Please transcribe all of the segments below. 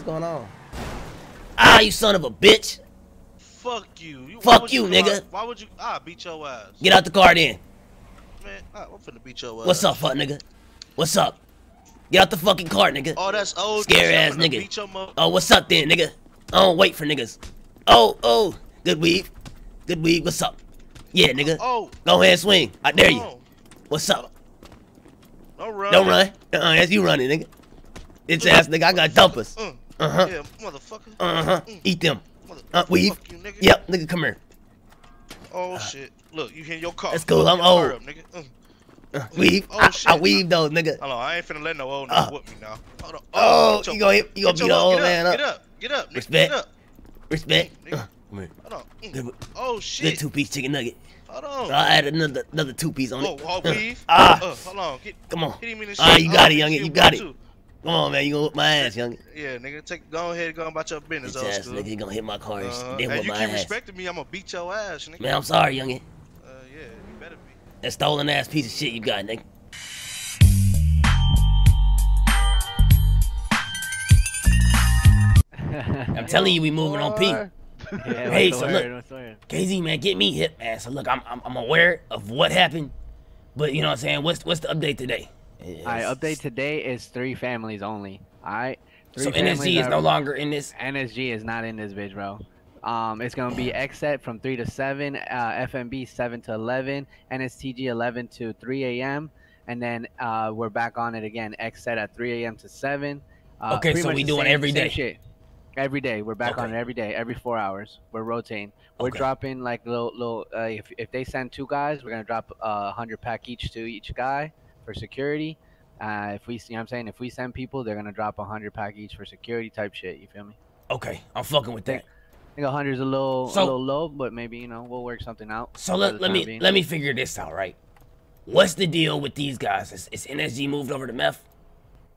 What's going on? Ah, you son of a bitch. Fuck you. Fuck you, nigga. Why would you? Ah, beat your ass. Get out the car then. Man, I'm finna beat your ass. What's up, fuck nigga? What's up? Get out the fucking car, nigga. Oh, that's old. Scary ass nigga. Oh, what's up then, nigga? I don't wait for niggas. Oh, oh. Good weed. Good weed. What's up? Yeah, nigga. Oh. Go ahead and swing. I dare you. What's up? Don't run. Don't run. Uh-uh, that's you running, nigga. It's ass, nigga. I got dumpers. Uh-huh. Yeah, motherfucker. Uh-huh. Eat them. Weed. You, nigga. Yep, nigga, come here. Oh, shit. Look, you hit your car. That's cool. I'm old. Up, nigga. Weave. Oh, I weave those, nigga. Hold on, I ain't finna let no old nigga whoop me now. Hold on. Oh, you gonna hit, you gonna beat the old man up. Get up. Get up. Respect. Get up. Respect. Come here. Hold on. Oh, shit. Little two-piece chicken nugget. Hold on. I had another two-piece on it. Whoa, weave. Hold on. Come on. Ah, you got it, youngin. You got it. Come on, man. You gonna whip my ass, youngin. Yeah, nigga. Go ahead and go about your business, old school. Nigga, you gonna hit my car and then whip my ass. You keep respecting me, I'm gonna beat your ass, nigga. Man, I'm sorry, youngin. Yeah, you better be. That stolen ass piece of shit you got, nigga. I'm telling you, we moving on P. Yeah, hey, so look, KZ, man, get me hip, man. So look, I'm aware of what happened, but you know what I'm saying. What's the update today? Alright, update today is 3 families only. Alright. So NSG is no longer in this. NSG is not in this bitch, bro. It's gonna be XSET from 3 to 7, FMB 7 to 11, NSTG 11 to 3 a.m. and then we're back on it again. XSET at 3 a.m. to 7. Okay, so we doing every day. Shit. Every day we're back on it. Every day, every 4 hours, we're rotating. We're dropping like little. If they send 2 guys, we're gonna drop 100 pack each to each guy for security. If we, you know what I'm saying, if we send people, they're gonna drop 100 pack each for security type shit. You feel me? Okay, I'm fucking with that. I think 100 is a little low, but maybe, you know, we'll work something out. So let me figure this out, right? What's the deal with these guys? Is NSG moved over to meth?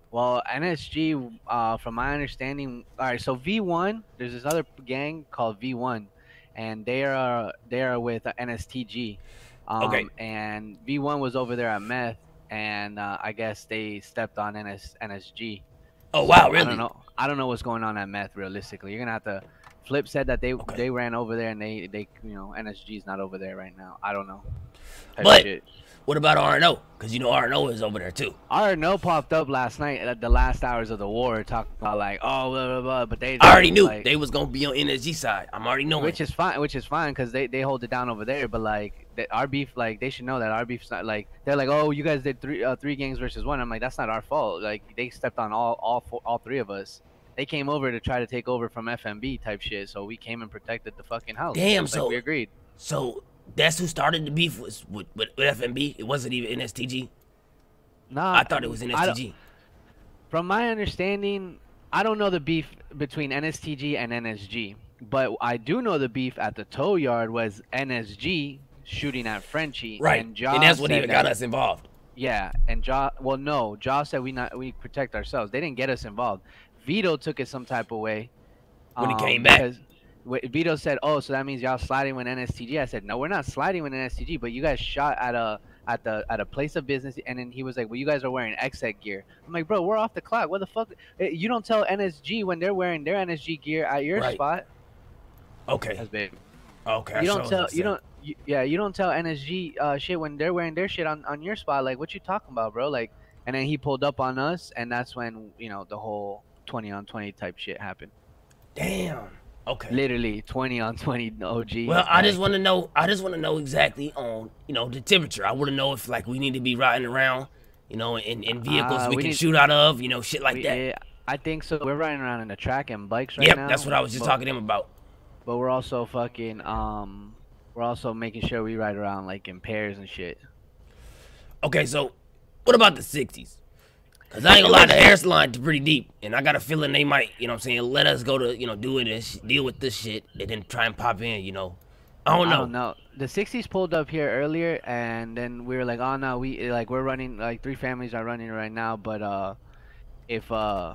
Well, NSG, from my understanding, all right. So V1, there's this other gang called V1, and they are with NSTG. Okay. And V1 was over there at meth, and I guess they stepped on NSG. Oh wow, really? I don't know what's going on at meth. Realistically, you're gonna have to. Flip said that they ran over there and they you know, NSG's not over there right now. I don't know. But what about RNO? Because you know RNO is over there too. RNO popped up last night at the last hours of the war, talking about like, oh blah blah blah. But they already knew like, they was gonna be on NSG side. I'm already knowing. Which is fine. Which is fine because they hold it down over there. But like our beef, like they should know that our beef's not like they're like, oh you guys did 3 gangs versus 1. I'm like that's not our fault. Like they stepped on all 3 of us. They came over to try to take over from FMB type shit, so we came and protected the fucking house. Damn, so we agreed. So that's who started the beef was with FMB. It wasn't even NSTG. Nah, I thought it was NSTG. From my understanding, I don't know the beef between NSTG and NSG, but I do know the beef at the tow yard was NSG shooting at Frenchie. Right, and that's what even got us involved. Yeah, and Josh said we protect ourselves. They didn't get us involved. Vito took it some type of way. When he came back. Vito said, oh, so that means y'all sliding with NSTG. I said, no, we're not sliding with NSTG, but you guys shot at a place of business. And then he was like, well, you guys are wearing XSET gear. I'm like, bro, we're off the clock. What the fuck? You don't tell NSG when they're wearing their NSG gear at your spot. Okay. That's big. Okay. You don't tell, you don't tell NSG shit when they're wearing their shit on your spot. Like, what you talking about, bro? Like, and then he pulled up on us. And that's when, you know, the whole 20 on 20 type shit happened. Damn. Okay. Literally 20 on 20 OG. Well, I just want to know exactly on, you know, the temperature. I want to know if like we need to be riding around, you know, in vehicles we can shoot out of, you know, shit like that. Yeah, I think so. We're riding around in the track and bikes right now. Yep, that's what I was just talking to him about. But we're also fucking we're also making sure we ride around like in pairs and shit. Okay, so what about the 60s? Cause I ain't gonna lie, the hair salon's pretty deep, and I got a feeling they might, you know what I'm saying, let us go to, you know, doing this, deal with this shit, and then try and pop in, you know. I don't know. The 60s pulled up here earlier, and then we were like, oh no, we're running, like 3 families are running right now, but if y'all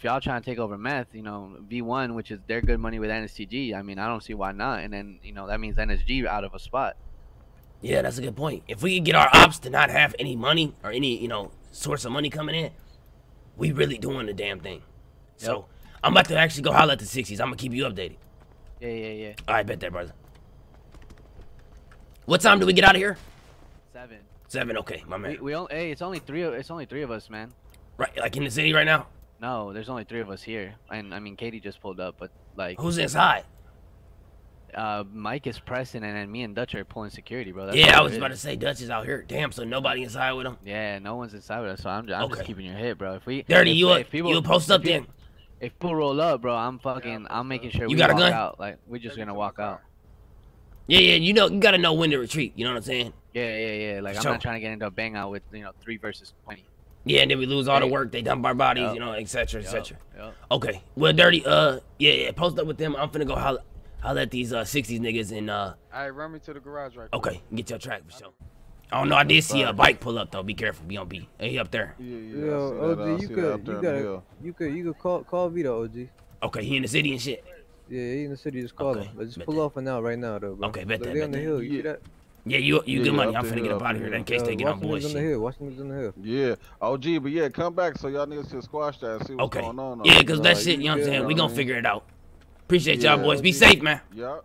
trying to take over meth, you know, V1, which is their good money with NSTG, I mean, I don't see why not, and then, you know, that means NSG out of a spot. Yeah, that's a good point. If we could get our ops to not have any money or any, you know, source of money coming in, we really doing the damn thing. So I'm about to actually go holler at the 60s. I'm gonna keep you updated. Yeah. All right, bet that, brother. What time do we get out of here? 7. 7, okay, my man. We only, hey, it's only three of us, man. Right, like in the city right now? No, there's only 3 of us here, and I mean Katie just pulled up, but like. Who's inside? Mike is pressing, and then me and Dutch are pulling security, bro. That's I was about to say Dutch is out here. Damn, so nobody inside with him. Yeah, no one's inside with us, so I'm just keeping your head, bro. If we dirty, you post up then. If people roll up, bro, I'm making sure we walk out. Like we're just gonna walk out. Yeah, you know, you gotta know when to retreat. You know what I'm saying? Yeah. Like, I'm not trying to get into a bang out with, you know, 3 versus 20. Yeah, and then we lose all the work. They dump our bodies, you know, etc. Okay, well, Dirty, yeah, post up with them. I'm finna go holler at these 60s niggas and all right, run me to the garage right quick. Okay, get your track for sure. I don't know. I did see a bike pull up though. Be careful. Be on beat. Hey, he up there. Yeah. OG, you could call Vito, OG. Okay, he in the city and shit. Yeah, he in the city. Just call him. But just pull off and out right now, though, bro. Okay, bet that. They on the hill. You see that? Yeah, you good money. I'm finna get up out of here in case they get on board shit. Watch them on the hill. Yeah, OG, but yeah, come back so y'all niggas can squash that and see what's going on. Yeah, cause that shit, you know what I'm saying? We gonna figure it out. Appreciate y'all boys. Be safe, man. Yep.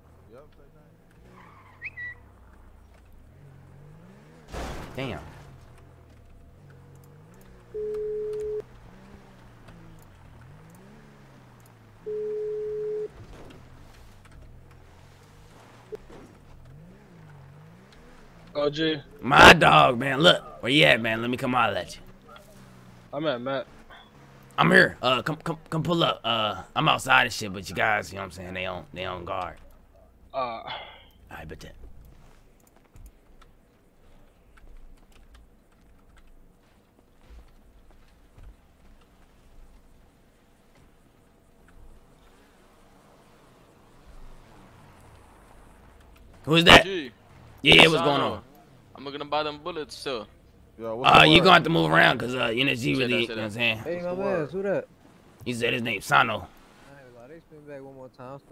Damn. OG. My dog, man. Look, where you at, man? Let me come out at you. I'm at Matt. I'm here. Come pull up. I'm outside and shit, but you guys, you know what I'm saying? They on guard. All right, bet that. Who is that? OG. Yeah, what's going on? I'm gonna buy them bullets, too. Yo, you gonna have to move around, cause NSG really, you know what I'm saying? Hey, my man, who that? He said his name, Sano.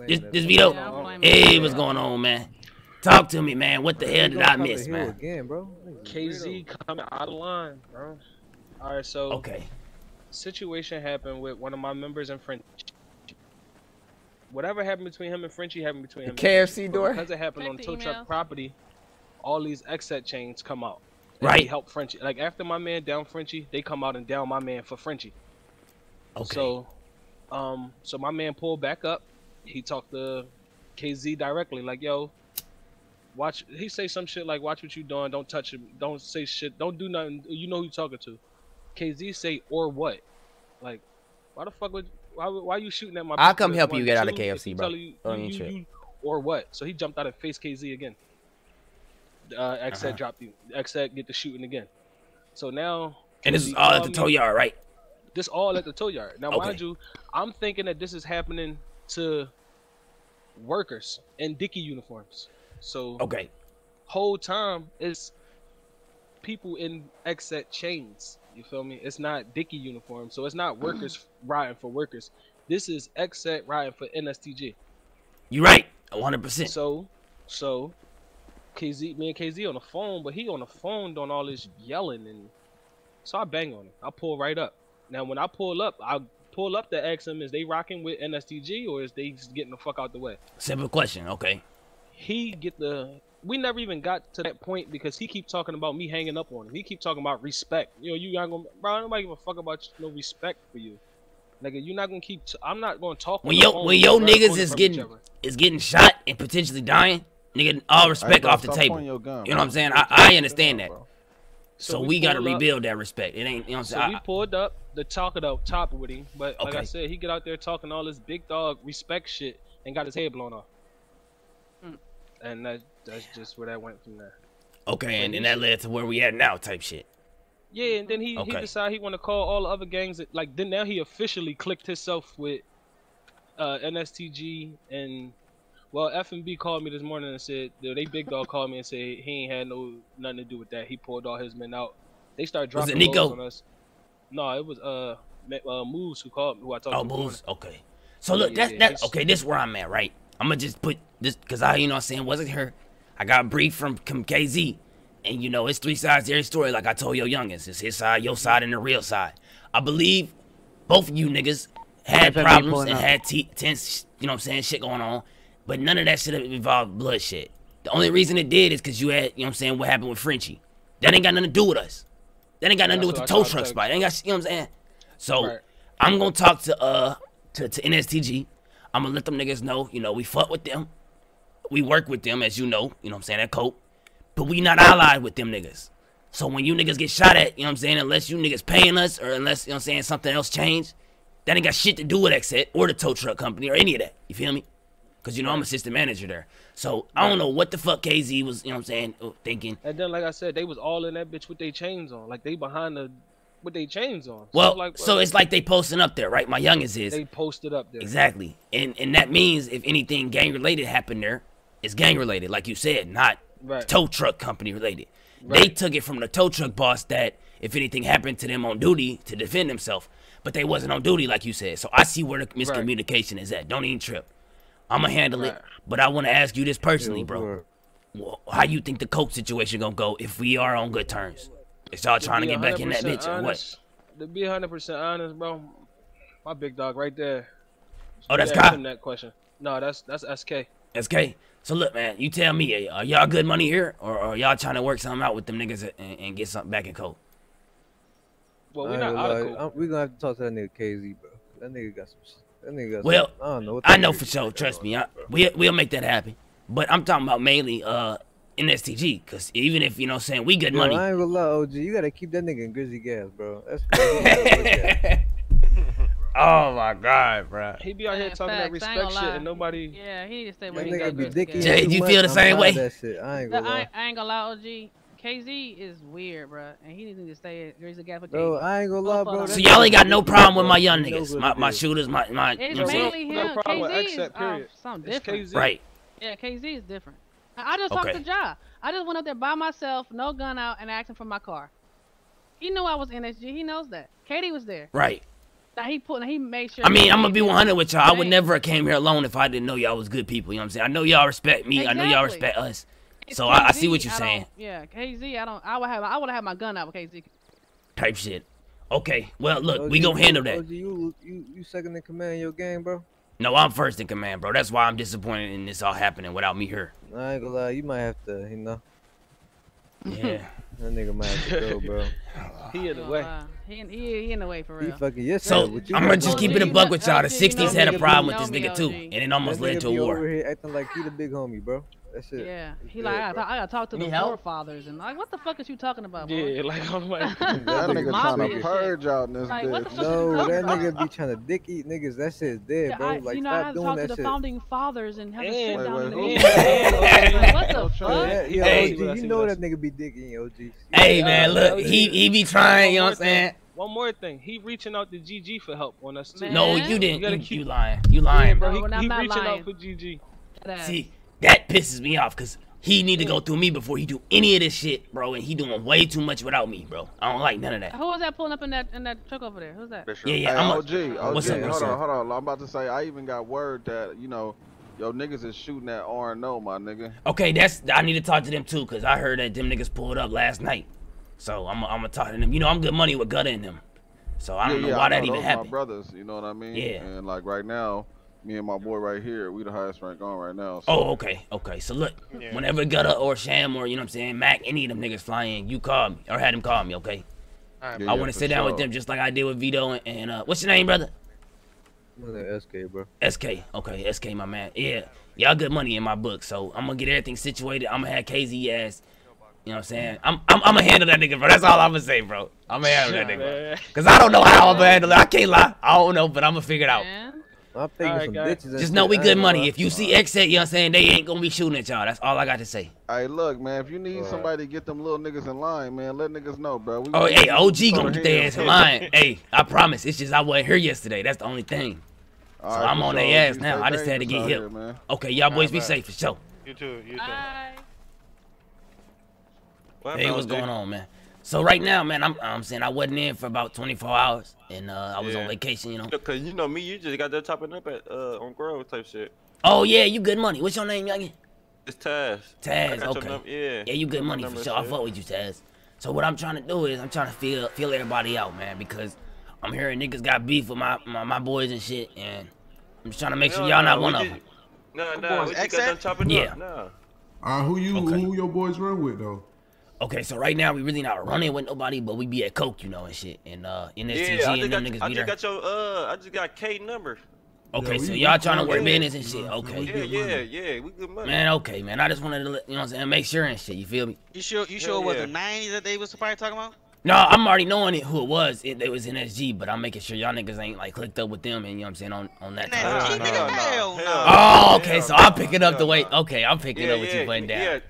This Vito. Hey, what's going on, man? Talk to me, man. What the hell did I miss, man? Again, bro. KZ coming out of line, bro. All right, so situation happened with one of my members in French. Whatever happened between him and Frenchie happened between him. KFC door. Because it happened on tow truck property, all these exit chains come out. Right. Help Frenchie. Like after my man down Frenchie, they come out and down my man for Frenchie. Okay. So, so my man pulled back up. He talked to KZ directly. Like, yo, watch. He say some shit like, watch what you doing. Don't touch him. Don't say shit. Don't do nothing. You know who you talking to. KZ say or what? Like, why the fuck would why you shooting at my? I'll come help you get out of KFC, bro. You or what? So he jumped out and faced KZ again. X that dropped you. X that get the shooting again. So now, and this is all at the tow yard, right? This all at the tow yard. Now, mind you, I'm thinking that this is happening to workers in Dickie uniforms. So whole time it's people in X that chains. You feel me? It's not Dickie uniforms, so it's not workers riding for workers. This is X that riding for NSTG. You right, 100%. So. KZ, me and KZ on the phone, but he on the phone doing all this yelling, and so I bang on him. I pull right up. Now when I pull up to ask him, is they rocking with NSTG or is they just getting the fuck out the way? Simple question. Okay. We never even got to that point because he keep talking about me hanging up on him. He keep talking about respect. You know, you not gonna, bro. Nobody give a fuck about no respect for you. Nigga, you're not gonna keep. I'm not gonna talk. When your niggas is getting shot and potentially dying. Nigga, all respect off the table. You know what I'm saying? I understand that. So we gotta rebuild that respect. It ain't, you know what I'm saying? So we pulled up the talk at the top with him, but like I said, he get out there talking all this big dog respect shit and got his head blown off. And that's just where that went from there. Okay, and that led to where we at now, type shit. Yeah, and then he decided he wanna call all the other gangs. Like then now he officially clicked himself with NSTG and. Well, F&B called me this morning and said, they big dog called me and said he ain't had nothing to do with that. He pulled all his men out. They started dropping loads on us. No, it was Moves who called me, who I talked to. Oh, Moves. Okay. So look, that's okay. This is where I'm at, right? I'm gonna just put this because I, you know, what I'm saying, wasn't her. I got a brief from KZ, and you know, it's 3 sides to every story. Like I told your youngins, it's his side, your side, and the real side. I believe both of you niggas had problems and had tense, you know what I'm saying, shit going on. But none of that shit involved blood shit. The only reason it did is because you had, you know what I'm saying, what happened with Frenchie. That ain't got nothing to do with us. That ain't got nothing to do with the tow truck spot. That ain't got, you know what I'm saying? So right. I'm going to talk to NSTG. I'm going to let them niggas know, you know, we fuck with them. We work with them, as you know what I'm saying, that cope. But we not allied with them niggas. So when you niggas get shot at, you know what I'm saying, unless you niggas paying us or unless, you know what I'm saying, something else changed, that ain't got shit to do with Exit or the tow truck company or any of that. You feel me? Because, you know, I'm assistant manager there. So I don't know what the fuck KZ was, you know what I'm saying, thinking. And then, like I said, they was all in that bitch with their chains on. Like, they behind the... with their chains on. Well, so, like, so it's like they posting up there, right? My youngest is. They posted up there. Exactly. And that means if anything gang-related happened there, it's gang-related, like you said, not right. Tow truck company related. Right. They took it from the tow truck boss that if anything happened to them on duty to defend themselves, but they wasn't on duty, like you said. So I see where the miscommunication right. is at. Don't even trip. I'm going to handle right. it, but I want to ask you this personally, yeah, bro. Well, how you think the coke situation going to go if we are on good terms? Is y'all trying to get back in that bitch or what? To be 100% honest, bro, my big dog right there. Oh, that's Kyle? That question. No, that's SK. SK? So look, man, you tell me, are y'all good money here? Or are y'all trying to work something out with them niggas and get something back in coke? Well, we're not out of coke. We're going to have to talk to that nigga KZ, bro. That nigga got some shit. That nigga got well, some, I don't know. What I know for sure. Trust me. We'll make that happen. But I'm talking about mainly... NSTG, cause even if you know, saying we good money. I ain't gonna lie, OG. You gotta keep that nigga in Drizzy gas, bro. That's oh my god, bro. He be out here talking that respect shit, and nobody. Yeah, he just say what he got. Jay, you feel the same way? I ain't gonna lie. I ain't gonna lie, OG. KZ is weird, bro, and he didn't need to stay at Drizzy gas for days. Bro, I ain't gonna lie, bro. So y'all ain't got no problem with my young niggas, my shooters, my. It's mainly him. KZ is something different. Right. Yeah, KZ is different. I just talked to Ja. I just went up there by myself, no gun out, and asked him for my car. He knew I was NSG. He knows that. Katie was there. Right. Now he made sure. I mean, I'm gonna be 100 with y'all. I would never have came here alone if I didn't know y'all was good people. You know what I'm saying? I know y'all respect me. Exactly. I know y'all respect us. It's so KZ, I see what you're saying. Yeah, KZ. I would have had my gun out with KZ. Type shit. Okay. Well, look, OG, we gonna handle that. OG, you second in command in your game, bro. No, I'm first in command, bro. That's why I'm disappointed in this all happening without me here. I ain't gonna lie, you might have to, you know. Yeah. That nigga might have to go, bro. He in the way. He in the way, for real. He fucking so, I'm gonna just keep it a buck with y'all. The 60s had a problem with this nigga, too. And it almost led to a war. Over here acting like he the big homie, bro. That shit. Yeah. He like, I gotta talk to the forefathers. And like, what the fuck is you talking about, bro? Yeah, like, I'm like. That nigga trying to purge out in this bitch. No, that nigga be trying to dick eat niggas. That shit is dead, bro. Like, stop doing that shit. You know, I had to talk to the founding fathers and have a shit down the end. What the fuck? Yeah, you know that nigga be dicking, OG. Hey, man, look. He be trying, you know what I'm saying? One more thing, he reaching out to GG for help on us too. Man. No, you didn't. You lying. You lying, yeah, bro. He reaching out for GG. See, that pisses me off because he need to go through me before he do any of this shit, bro. And he doing way too much without me, bro. I don't like none of that. Who was that pulling up in that truck over there? Who's that? Sure. Yeah, yeah. Hey, OG. What's up, hold on. I'm about to say I even got word that you know. Yo, niggas is shooting at R&O, my nigga. Okay, that's I need to talk to them too because I heard that them niggas pulled up last night. So I'm gonna talk to them. You know I'm good money with Gutter in them. So I don't know why that even happened. My brothers, you know what I mean? Yeah. And like right now, me and my boy right here, we the highest rank on right now. So. Oh, okay, okay. So look, whenever Gutter or Sham or you know what I'm saying, Mac, any of them niggas flying, you call me or had them call me, okay? All right, I want to sit down with them just like I did with Vito and what's your name, brother? SK, bro. SK, okay, SK, my man. Yeah, y'all good money in my book, so I'm gonna get everything situated. I'm gonna have KZ ass. You know what I'm saying? I'm gonna handle that nigga, bro. That's all I'm gonna say, bro. I'm gonna handle that nigga, bro. Cause I don't know how I'm gonna handle it. I can't lie. I don't know, but I'm gonna figure it out. I'm thinking some bitches. Just know we good money. If you see Exit, you know what I'm saying? They ain't gonna be shooting at y'all. That's all I got to say. Hey, look, man. If you need somebody to get them little niggas in line, man, let niggas know, bro. Oh, hey, OG gonna get their ass in line. Hey, I promise. It's just I wasn't here yesterday. That's the only thing. So I'm on their ass now. I just had to get hit. Okay, y'all boys be safe for sure. You too. You too. Hey, what's going on, man? So right now, man, I'm saying I wasn't in for about 24 hours, and I was on vacation, you know. Cause you know me, you just got there chopping up at on Grove type shit. Oh yeah, you good money. What's your name, youngin? It's Taz. Taz, okay. Yeah, you good money for sure. I fuck with you, Taz. So what I'm trying to do is I'm trying to feel everybody out, man, because I'm hearing niggas got beef with my boys and shit, and I'm just trying to make sure y'all not one of them. No, we just got done chopping up. No. Who your boys run with though? Okay, so right now we really not running with nobody, but we be at Coke, you know, and shit, and NSTG and them niggas be there. I just got K number. Okay, so y'all trying to work business and shit. Okay. Yeah, we good money. Man, okay, man. I just wanted to, you know what I'm saying, make sure and shit. You feel me? You sure it was the 90s that they was probably talking about? No, I'm already knowing it, who it was. It was NSG, but I'm making sure y'all niggas ain't like clicked up with them, and you know what I'm saying, on that time. Oh, okay, so I'll pick it up the way. Okay, I'll pick it up with you putting down.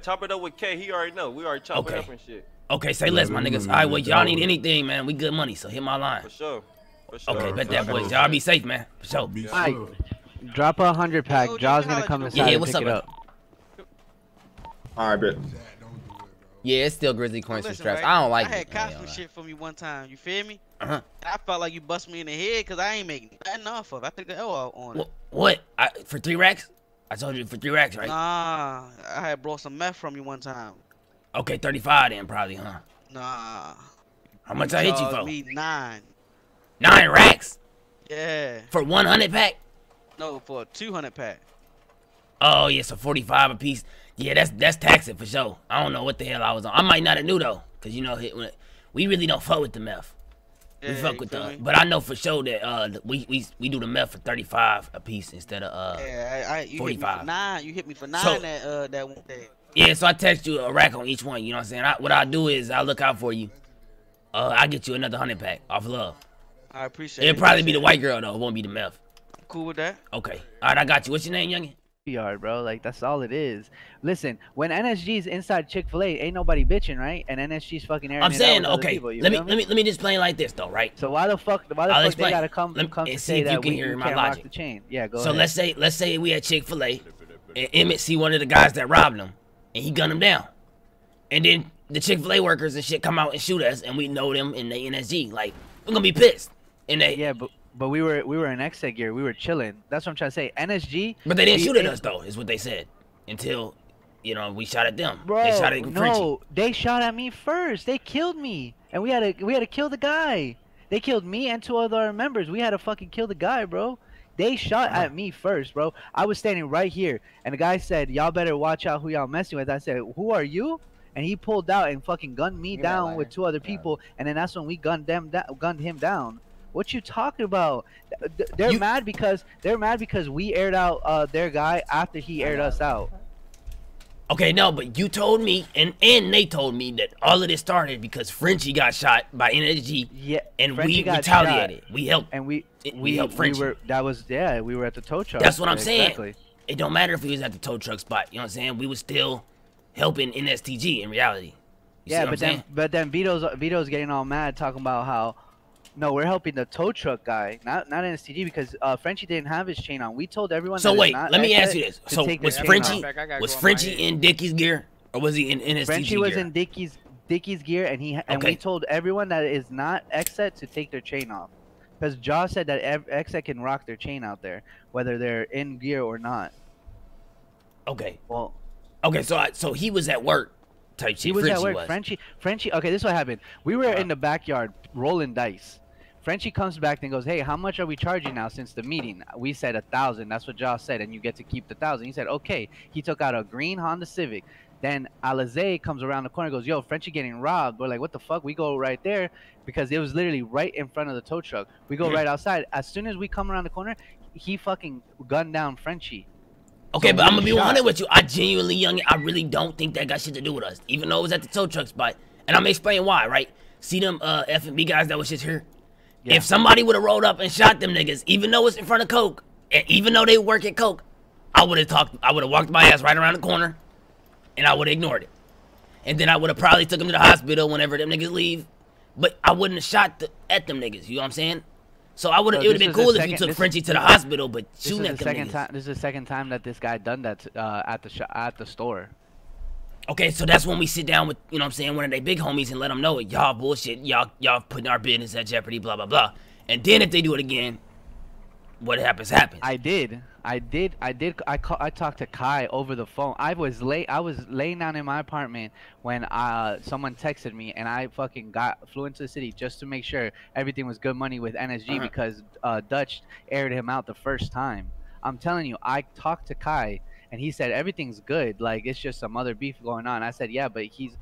Top it up with K. He already know. We already chopped it up and shit. Okay, say less, my niggas. All right, well, y'all need anything, man. We good money, so hit my line. For sure. Sure, okay, bet that, boys. Y'all be safe, man. For sure. Mike, drop a 100-pack. Jaw's gonna come inside and pick it up. All right, bet. Yeah, it's still Grizzly Coins for straps. Right? I don't like it. I had cops some shit for me one time. You feel me? Uh-huh. I felt like you bust me in the head because I ain't making nothing off of it. I took the L on it. What? For 3 racks? I told you for 3 racks, right? Nah, I had brought some meth from you one time. Okay, 35 then probably, huh? Nah. How much I hit you for? Me 9. 9 racks? Yeah. For 100-pack? No, for a 200-pack. Oh, yeah, so 45 a piece. Yeah, that's taxing for sure. I don't know what the hell I was on. I might not have knew, though, because, you know, we really don't fuck with the meth. Yeah, we fuck with the... But I know for sure that we do the meth for 35 a piece instead of 45. You hit me for 9 so, that one day. Yeah, so I text you a rack on each one, you know what I'm saying? What I do is I look out for you. I get you another 100-pack off love. I appreciate it. It'll probably be the white girl, though. It won't be the meth. I'm cool with that. Okay. All right, I got you. What's your name, youngin? PR, bro. Like, that's all it is. Listen, when NSG's inside Chick-fil-A, ain't nobody bitching, right? And NSG's fucking airing I'm saying, okay, people, let me just play like this, though, right? So why the fuck they gotta come to say that we can't rock the chain? Yeah, go ahead. So let's say we at Chick-fil-A, and Emmett see one of the guys that robbed him, and he gunned him down. And then the Chick-fil-A workers and shit come out and shoot us, and we know them, and they NSG. Like, we're gonna be pissed. And but we were in exit gear. We were chilling. That's what I'm trying to say. NSG. But they didn't shoot at us though, is what they said. Until, you know, we shot at them. Bro, they shot at they shot at me first. They killed me, and we had to kill the guy. They killed me and 2 other members. We had to fucking kill the guy, bro. They shot at me first, bro. I was standing right here, and the guy said, "Y'all better watch out who y'all messing with." I said, "Who are you?" And he pulled out and fucking gunned me down with 2 other people, and then that's when we gunned him down. What you talking about? They're mad because we aired out their guy after he aired us out. Okay, no, but you told me and they told me that all of this started because Frenchie got shot by NSG. Yeah, and Frenchie we retaliated. We helped, and we helped Frenchie. We were at the tow truck. That's what I'm saying. It don't matter if we was at the tow truck spot. You know what I'm saying? We was still helping NSTG in reality. You yeah, but then Vito's getting all mad talking about how. No, we're helping the tow truck guy, not NSTG, because Frenchie didn't have his chain on. We told everyone. So wait, let me ask you this: so was Frenchie in Dickie's gear, or was he in NSTG? Frenchie was in Dickie's gear, and we told everyone that is not Xset to take their chain off, because Jaw said that Xset can rock their chain out there, whether they're in gear or not. Okay. Well. Okay, so he was at work. Type shit. He was at work. Frenchie. Okay, this is what happened. We were in the backyard rolling dice. Frenchie comes back and goes, "Hey, how much are we charging now since the meeting?" We said 1,000. That's what Josh said, and you get to keep the 1,000. He said, "Okay." He took out a green Honda Civic. Then Alize comes around the corner and goes, "Yo, Frenchie getting robbed." We're like, "What the fuck?" We go right there because it was literally right in front of the tow truck. We go right outside. As soon as we come around the corner, he fucking gunned down Frenchie. Okay, so but I'm gonna be honest with you. I genuinely, I really don't think that got shit to do with us, even though it was at the tow truck spot. And I'm explaining why, right? See them F&B guys that was just here? Yeah. If somebody would have rolled up and shot them niggas, even though it's in front of Coke, and even though they work at Coke, I would have walked my ass right around the corner, and I would have ignored it. And then I would have probably took them to the hospital whenever them niggas leave, but I wouldn't have shot at them niggas, you know what I'm saying? So it would have been cool if you took Frenchie to the hospital, but shooting at the niggas. This is the second time that this guy done that at the store. Okay, so that's when we sit down with, you know what I'm saying, one of their big homies and let them know, y'all bullshit, y'all putting our business at jeopardy, blah, blah, blah. And then if they do it again, what happens happens. I talked to Kai over the phone. I was laying down in my apartment when someone texted me, and I fucking flew into the city just to make sure everything was good money with NSG because Dutch aired him out the first time. I'm telling you, I talked to Kai and he said everything's good, like it's just some other beef going on. I said, yeah, but he's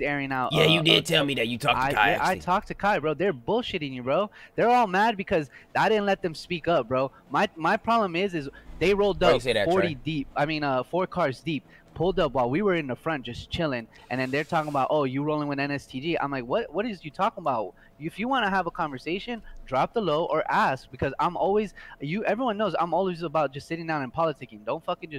airing out. Yeah, you did tell me that you talked to Kai. I talked to Kai, bro. They're bullshitting you, bro. They're all mad because I didn't let them speak up, bro. My problem is they rolled up 4 cars deep, pulled up while we were in the front just chilling, and then they're talking about, oh, you rolling with NSTG. I'm like, what is you talking about? If you want to have a conversation, drop the low or ask, because I'm always, everyone knows I'm always about just sitting down and politicking. Don't fucking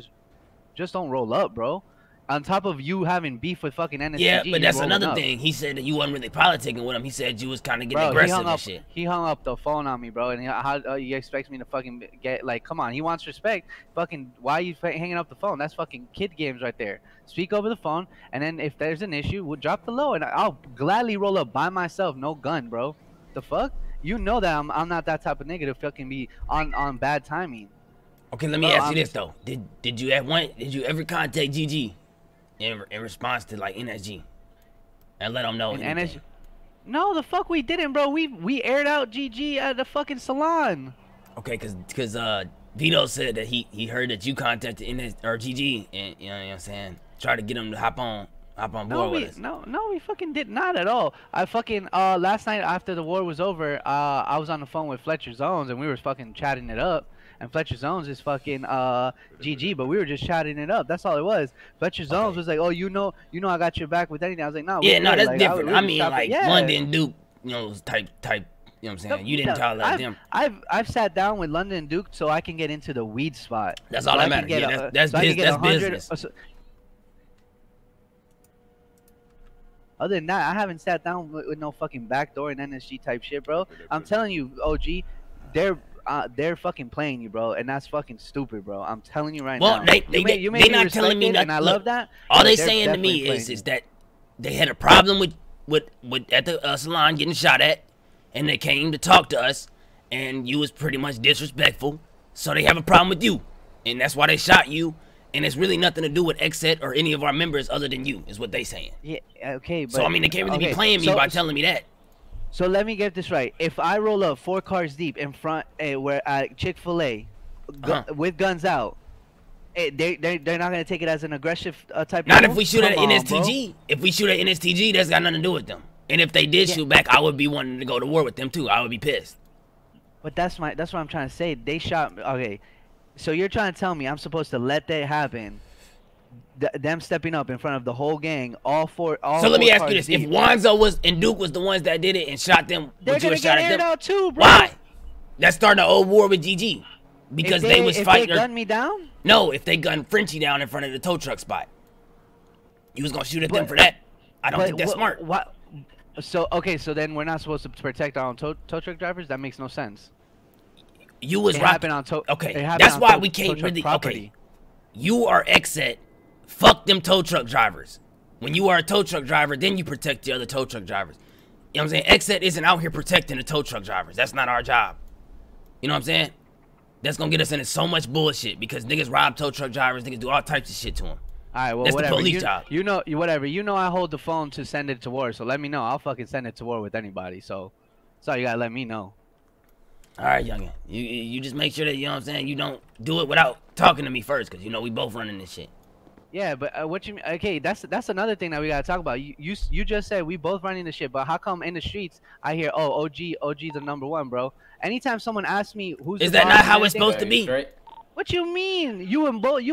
just don't roll up, bro. On top of you having beef with fucking NSTG. Yeah, but that's another thing. He said that you weren't really politicking with him. He said you was kind of getting aggressive and shit. He hung up the phone on me, bro. And how you expect me to fucking get, like, come on. He wants respect. Fucking, why are you hanging up the phone? That's fucking kid games right there. Speak over the phone. And then if there's an issue, we'll drop the low. And I'll gladly roll up by myself. No gun, bro. The fuck? You know that I'm not that type of nigga to fucking be on bad timing. Okay, let me ask you this, though. Did you ever contact GG? In response to like NSG, and let them know. No, the fuck we didn't, bro. We aired out GG at the fucking salon. Okay, cause Vito said that he heard that you contacted GG, and you know what I'm saying, try to get him to hop on board with us. No, we fucking did not at all. I fucking last night after the war was over, I was on the phone with Fletcher Zones and we were fucking chatting it up. And Fletcher Zones is fucking GG, but we were just chatting it up. That's all it was. Fletcher Zones was like, oh, you know I got your back with anything. I was like, no, yeah, no, that's like, different. I mean, like, yeah. London Duke, you know, type, you know what I'm saying? You didn't tolerate them. I've sat down with London Duke so I can get into the weed spot. That's all that matters. Yeah, that's business. Other than that, I haven't sat down with no fucking backdoor and NSG type shit, bro. I'm telling you, OG, they're fucking playing you, bro, and that's fucking stupid, bro. I'm telling you right now. Well, they're not telling me nothing. And I love that. All they're saying to me is that they had a problem with at the salon getting shot at, and they came to talk to us, and you was pretty much disrespectful, so they have a problem with you, and that's why they shot you. And it's really nothing to do with Exet or any of our members other than you, is what they saying. Yeah, okay. But, so I mean, they can't really be playing me by telling me that. So let me get this right. If I roll up 4 cars deep in front, where Chick-fil-A, with guns out, they're not gonna take it as an aggressive type. Not if we shoot at NSTG. If we shoot at NSTG, that's got nothing to do with them. And if they did shoot back, I would be wanting to go to war with them too. I would be pissed. But that's what I'm trying to say. They shot. Okay, so you're trying to tell me I'm supposed to let that happen? Them stepping up in front of the whole gang, all four. So let me ask you this: deep. If Wanzo was and Duke was the ones that did it and shot them, would you have shot at them? They're gonna get aired out too, bro. Why? That's starting an old war with GG because they was fighting. If they gunned me down? No, if they gunned Frenchie down in front of the tow truck spot, you was gonna shoot at them for that. I don't think that's smart. What? So okay, so then we're not supposed to protect our own tow truck drivers? That makes no sense. You was rapping on tow. Okay, that's why we can't really. Okay, you are Exet. Fuck them tow truck drivers. When you are a tow truck driver, then you protect the other tow truck drivers. You know what I'm saying? Exet isn't out here protecting the tow truck drivers. That's not our job. You know what I'm saying? That's gonna get us into so much bullshit because niggas rob tow truck drivers, niggas do all types of shit to them. All right, well, that's whatever. The police job. You know, whatever. You know, I hold the phone to send it to war, so let me know. I'll fucking send it to war with anybody. So, you gotta let me know. All right, youngin. You just make sure that, you know what I'm saying, you don't do it without talking to me first, because you know we both running this shit. Yeah, but what you mean? Okay, that's another thing that we gotta talk about. You just said we both running the shit, but how come in the streets I hear, oh, OG's the #1, bro? Anytime someone asks me who's is the that not how it's supposed to be? Right? What you mean? You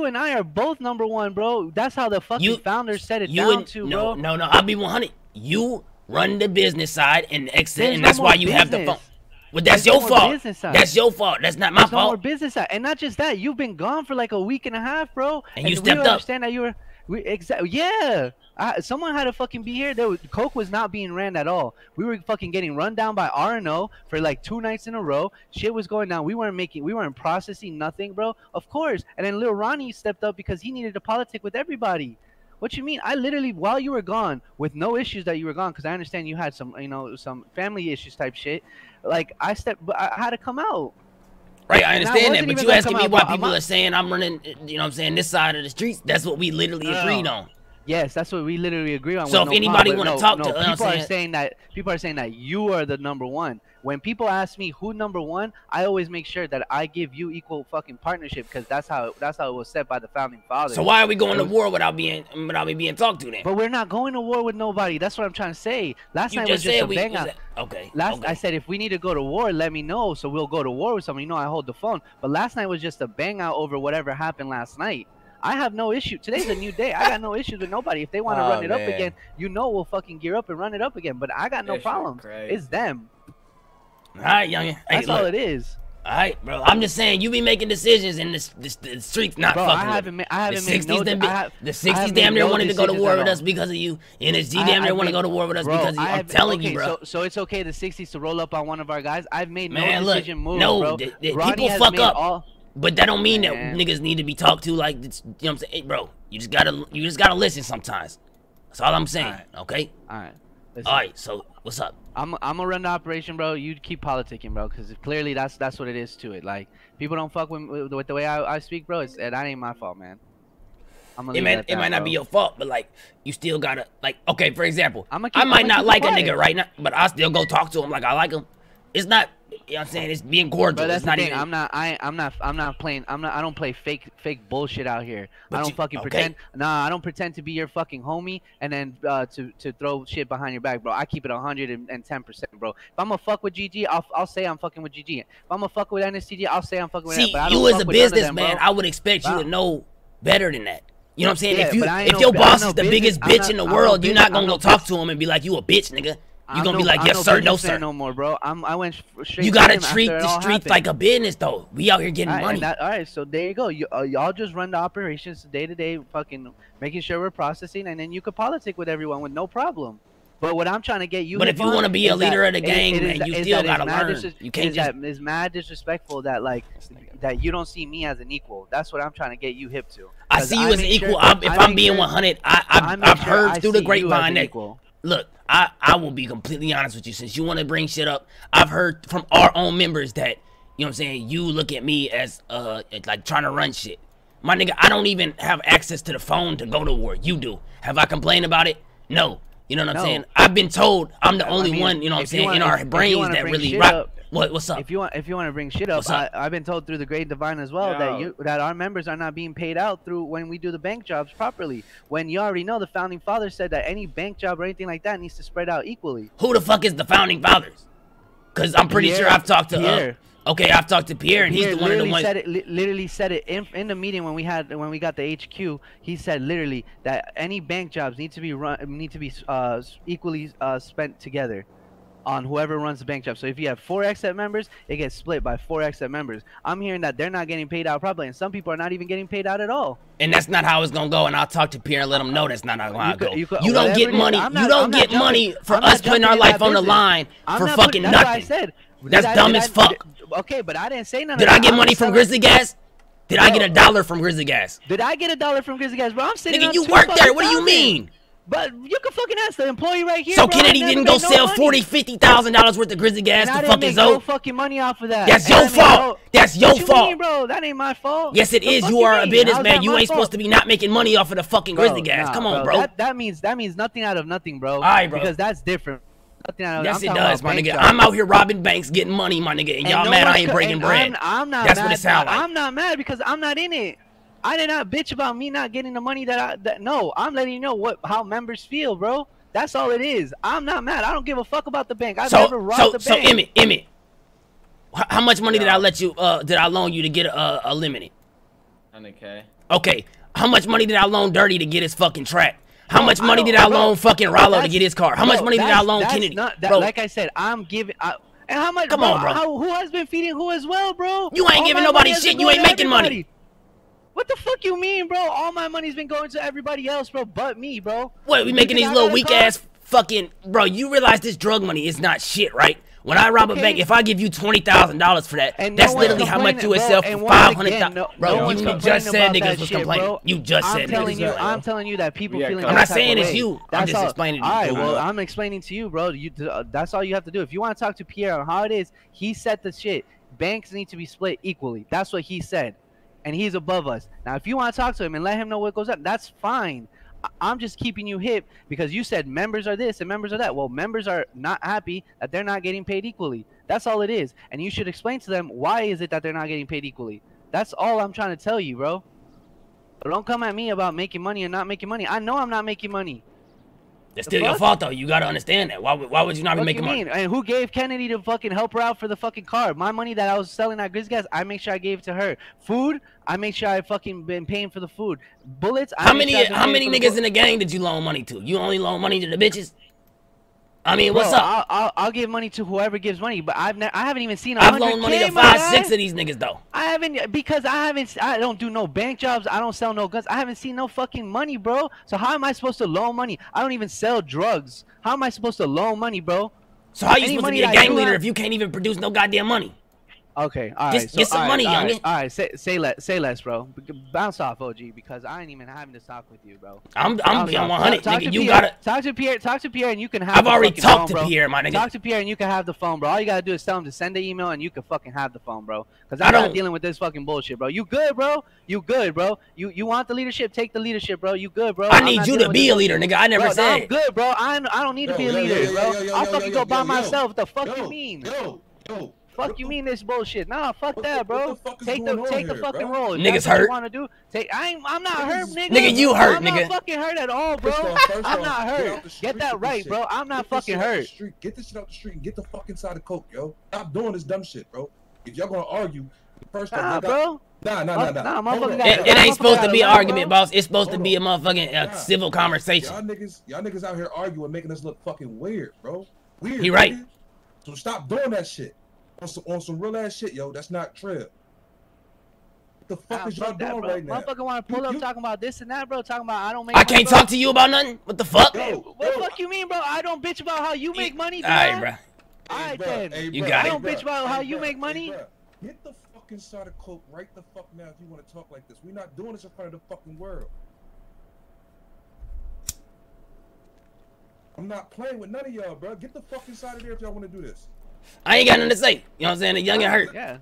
and I are both #1, bro. That's how the fucking founders set it down to, bro. No, I'll be 100. You run the business side and exit, and that's why you have the phone. Well, that's your fault. That's your fault. That's not my fault. No more business side. And not just that, you've been gone for like a week and a half, bro. And you stepped up. Understand that you were, exactly. Yeah. Someone had to fucking be here. Coke was not being ran at all. We were fucking getting run down by R&O for like 2 nights in a row. Shit was going down. We weren't processing nothing, bro. Of course. And then Lil Ronnie stepped up because he needed to politic with everybody. What you mean? I literally, while you were gone, with no issues that you were gone, because I understand you had some, you know, some family issues type shit. Like I had to come out. Right, I understand that, but you asking me why people are saying I'm running, you know what I'm saying, this side of the streets. That's what we literally agreed on. Yes, that's what we literally agree on. So if anybody want to talk to us, people are saying that you are the number one. When people ask me who number one, I always make sure that I give you equal fucking partnership, because that's how it was set by the founding fathers. So why are we going to war without me being talked to then? But we're not going to war with nobody. That's what I'm trying to say. Last night was just a bang out. Okay. Last I said if we need to go to war, let me know, so we'll go to war with someone. You know, I hold the phone. But last night was just a bang out over whatever happened last night. I have no issue. Today's a new day. I got no issues with nobody. If they want to run it up again, you know we'll fucking gear up and run it up again. But I got no problems. It's them. All right, youngin. That's all it is. All right, bro. I'm just saying, you be making decisions, and the streets not fucking. The 60s damn near wanted to go to war with us because of you. NSG damn near want to go to war with us because of you. I'm telling you, bro. So it's okay the 60s to roll up on one of our guys. I've made no decision move, bro. People fuck up. But that don't mean that niggas need to be talked to like this, you know what I'm saying? Hey, bro, you just gotta listen sometimes. That's all I'm saying, okay? All right. Listen. All right, so what's up? I'm gonna run the operation, bro. You keep politicking, bro, because clearly that's what it is to it. Like, people don't fuck with the way I speak, bro. It's that ain't my fault, man. It might not be your fault, but like you still gotta like for example, I might not like a nigga right now, but I still go talk to him like I like him. It's not, you know what I'm saying, it's being cordial. But that's it's not even... I don't play fake bullshit out here. But I don't fucking pretend. Nah, I don't pretend to be your fucking homie and then to throw shit behind your back, bro. I keep it 110%, bro. If I'm gonna fuck with GG, I'll say I'm fucking with GG. If I'm gonna fuck with NSCG, I'll say I'm fucking with NSCG. See, you as a businessman, I would expect you to know better than that. You know what I'm saying? Yeah, if your boss is the biggest bitch in the world, you're not gonna go talk to him and be like, you a bitch, nigga. You're going to be like, yes, sir, no, sir. No more, bro. I went straight. You got to treat the streets like a business, though. We out here getting money. All right, so there you go. Y'all just run the operations day-to-day, fucking making sure we're processing, and then you could politic with everyone with no problem. But what I'm trying to get you But if you want to be a leader of the gang, man, you still got to learn. You can't just... It's mad disrespectful that, like, that you don't see me as an equal. That's what I'm trying to get you hip to. I see you as an equal. If I'm being 100, I've heard through the grapevine that... Look, I will be completely honest with you. Since you want to bring shit up, I've heard from our own members that, you know what I'm saying, you look at me as, like, trying to run shit. My nigga, I don't even have access to the phone to go to war. You do. Have I complained about it? No. You know what I'm saying? I've been told I'm the only one, you know what I'm saying, in our brains that really rock. What's up? If you want to bring shit up, I've been told through the Great Divine as well that our members are not being paid out through when we do the bank jobs properly. When you already know the Founding Fathers said that any bank job or anything like that needs to spread out equally. Who the fuck is the Founding Fathers? Because I'm pretty sure I've talked to I've talked to Pierre, and he's the one of the ones. Literally said it in the meeting when we got the HQ. He said literally that any bank jobs need to be equally spent together on whoever runs the bank job. So if you have 4 exit members, it gets split by 4 exit members. I'm hearing that they're not getting paid out properly, and some people are not even getting paid out at all. And that's not how it's gonna go. And I'll talk to Pierre and let him know that's not how it's gonna go. You don't get money. You don't get money for us putting our life on the line for fucking nothing. That's what I said. That's dumb as fuck. Okay, but I didn't say nothing. Did I get money from Grizzly Gas? Did I get $1 from Grizzly Gas? Did I get $1 from Grizzly Gas? Bro, I'm sitting on $2,000. Nigga, you work there. What do you mean? But you can fucking ask the employee right here. So Kennedy didn't go sell $40,000, $50,000 worth of Grizzly Gas to fucking Zoe? I didn't make no fucking money off of that. That's your fault. That's your fault. Bro, that ain't my fault. Yes, it is. You are a businessman. You ain't supposed to be not making money off of the fucking Grizzly Gas. Come on, bro. That means nothing out of nothing, bro. All right, bro. Because that's different. Yes, it does, my nigga. I'm out here robbing banks, getting money, my nigga, and y'all mad I ain't breaking bread. I'm not mad. That's what it sounds like. I'm not mad because I'm not in it. I did not bitch about me not getting the money no, I'm letting you know how members feel, bro. That's all it is. I'm not mad. I don't give a fuck about the bank. I've never robbed the bank. So, Emmett, how much money did I let you, did I loan you to get a limited? $100K. Okay. How much money did I loan Dirty to get his fucking track? How much money did I loan fucking Rollo to get his car? How much money did I loan Kennedy? Bro, like I said, I'm giving. And how much? Come on, bro. Who has been feeding who as well, bro? You ain't giving nobody shit. You ain't making money. What the fuck you mean, bro? All my money's been going to everybody else, bro, but me, bro. What, we making these little weak ass fucking, bro? You realize this drug money is not shit, right? When I rob a bank, if I give you $20,000 for that, and that's literally how much you would sell for $500,000. Bro, you just said niggas was complaining. You just said niggas. I'm telling you that people feeling. I'm not saying it's you. I'm just explaining to you. All right, well, I'm explaining to you, bro. That's all you have to do. If you want to talk to Pierre on how it is, he said the shit. banks need to be split equally. That's what he said. And he's above us. Now, if you want to talk to him and let him know what goes up, that's fine. I'm just keeping you hip because you said members are this and members are that. Well, members are not happy that they're not getting paid equally. That's all it is. And you should explain to them why is it that they're not getting paid equally. That's all I'm trying to tell you, bro. But don't come at me about making money and not making money. I know I'm not making money. It's still your fault, though. You got to understand that. Why would you not be making money? And who gave Kennedy to fucking help her out for the fucking car? My money that I was selling at Grizz Gas, I make sure I gave it to her. Food, I make sure I fucking been paying for the food. Bullets, I How many niggas in the gang did you loan money to? You only loan money to the bitches? I mean, what's up? I'll give money to whoever gives money, but I haven't even seen. I've loaned money to 5, 6 of these niggas though. I don't do no bank jobs. I don't sell no guns. I haven't seen no fucking money, bro. So how am I supposed to loan money? I don't even sell drugs. How am I supposed to loan money, bro? So how are you supposed to be a gang leader if you can't even produce no goddamn money? Okay, all right. Just get some money, youngin. All right, say less, bro. Bounce off, OG, because I ain't even having to talk with you, bro. I'm beyond 100, nigga. You gotta talk to Pierre, and you can have. I've already talked to Pierre, my nigga. Talk to Pierre, and you can have the phone, bro. All you gotta do is tell him to send the email, and you can fucking have the phone, bro. Because I'm not dealing with this fucking bullshit, bro. You good, bro? You good, bro? You want the leadership? Take the leadership, bro. You good, bro? I need you to be a leader, nigga. I never said. I'm good, bro. I don't need to be a leader, bro. I'll fucking go by myself. What the fuck you mean? Yo. Fuck you mean this bullshit? Nah, fuck that, bro. Take the fucking role. Niggas hurt. I'm not hurt, nigga. Nigga, you hurt, nigga. I'm not fucking hurt at all, bro. I'm not hurt. Get that right, bro. I'm not fucking hurt. Get this shit out the street and get the fucking side of coke, yo. Stop doing this dumb shit, bro. If y'all gonna argue, first time, bro. Nah. It ain't supposed to be an argument, boss. It's supposed to be a motherfucking civil conversation. Y'all niggas out here arguing, making us look fucking weird, bro. Weird. He right. So stop doing that shit. On some real ass shit, yo. That's not trip. What the fuck is y'all doing right now? Motherfucker want to pull up talking about this and that, bro. Talking about I don't make. I can't talk to you about nothing. What the fuck? What the fuck you mean, bro? I don't bitch about how you make money. All right, bro. All right then. You got it. I don't bitch about how you make money. Get the fucking side of coke right the fuck now if you want to talk like this. We're not doing this in front of the fucking world. I'm not playing with none of y'all, bro. Get the fucking side of there if y'all want to do this. I ain't got nothing to say. You know what I'm saying? The young and hurt. Yeah.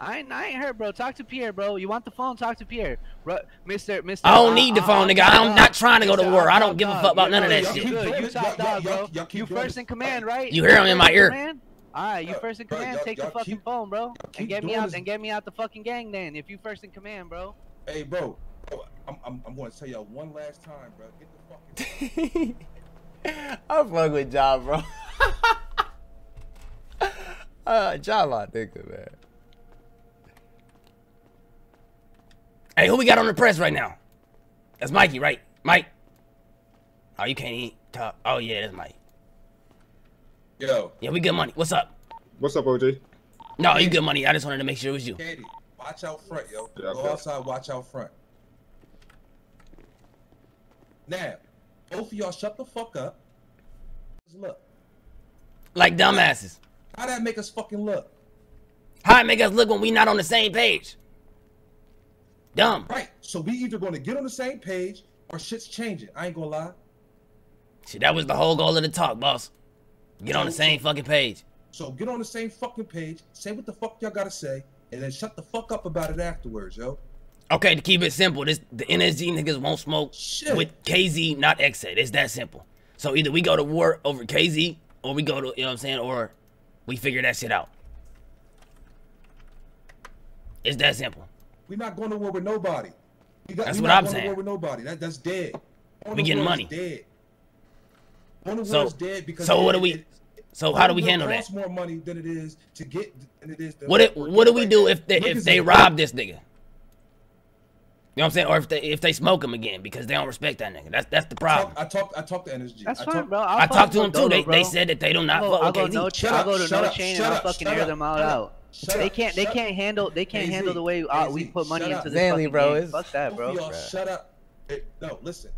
I ain't hurt, bro. Talk to Pierre, bro. You want the phone? Talk to Pierre. Bro, Mr. I don't need the phone, nigga. I'm not trying to go to war. I don't give a fuck about none of that shit. You top dog, bro. You first in command, right? You hear him in my ear. Alright, you first in command. Take the fucking phone, bro. And get me out the fucking gang then. If you first in command, bro. Hey, bro. I'm going to tell y'all one last time, bro. Get the fucking phone. I'm fucking with y'all, bro. Jala nigga, man. Hey, who we got on the press right now? That's Mikey, right? Mike. Oh, you can't even talk. Oh yeah, that's Mike. Yo. Yeah, we good money. What's up? What's up, OJ? No, you good money. I just wanted to make sure it was you. Katie, watch out front, yo. Yeah, go outside, watch out front. Now, both of y'all shut the fuck up. Just look. Like dumbasses. How that make us fucking look? How it make us look when we not on the same page? Dumb. Right. So we either gonna get on the same page or shit's changing. I ain't gonna lie. See, that was the whole goal of the talk, boss. Get on the same fucking page. So get on the same fucking page, say what the fuck y'all gotta say, and then shut the fuck up about it afterwards, yo. Okay, to keep it simple, the NSG niggas won't smoke with KZ, not XA. It's that simple. So either we go to war over KZ or we go to, you know what I'm saying, or we figure that shit out. It's that simple. We're not going to war with nobody. That's what I'm saying. We're not going to war with nobody. That's dead. We getting money. Dead. So what do we? So how do we handle that? Costs more money than it is to get. What do we do if they rob this nigga? You know what I'm saying? Or if they smoke him again because they don't respect that nigga. That's the problem. I talked to NSG. That's fine, bro. I talked to him too. They said that they do not fuck with KZ. I'll go to no chain and I'll fucking air them all out. They can't handle the way we put money into this fucking game. Fuck that, bro. Y'all shut up. No, listen.